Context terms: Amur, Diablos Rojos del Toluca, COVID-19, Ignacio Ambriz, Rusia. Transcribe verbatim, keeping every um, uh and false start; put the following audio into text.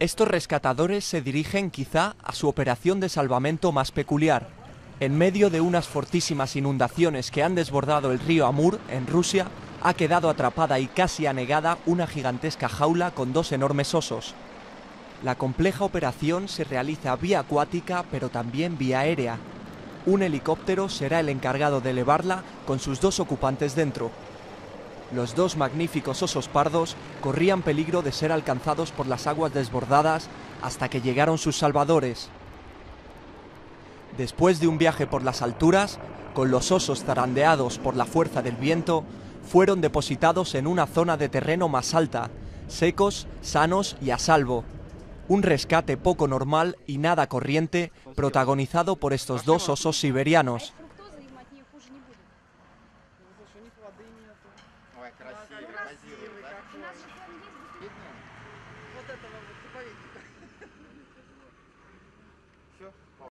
Estos rescatadores se dirigen quizá a su operación de salvamento más peculiar. En medio de unas fortísimas inundaciones que han desbordado el río Amur, en Rusia, ha quedado atrapada y casi anegada una gigantesca jaula con dos enormes osos. La compleja operación se realiza vía acuática, pero también vía aérea. Un helicóptero será el encargado de elevarla con sus dos ocupantes dentro. Los dos magníficos osos pardos corrían peligro de ser alcanzados por las aguas desbordadas hasta que llegaron sus salvadores. Después de un viaje por las alturas, con los osos zarandeados por la fuerza del viento, fueron depositados en una zona de terreno más alta, secos, sanos y a salvo. Un rescate poco normal y nada corriente, protagonizado por estos dos osos siberianos.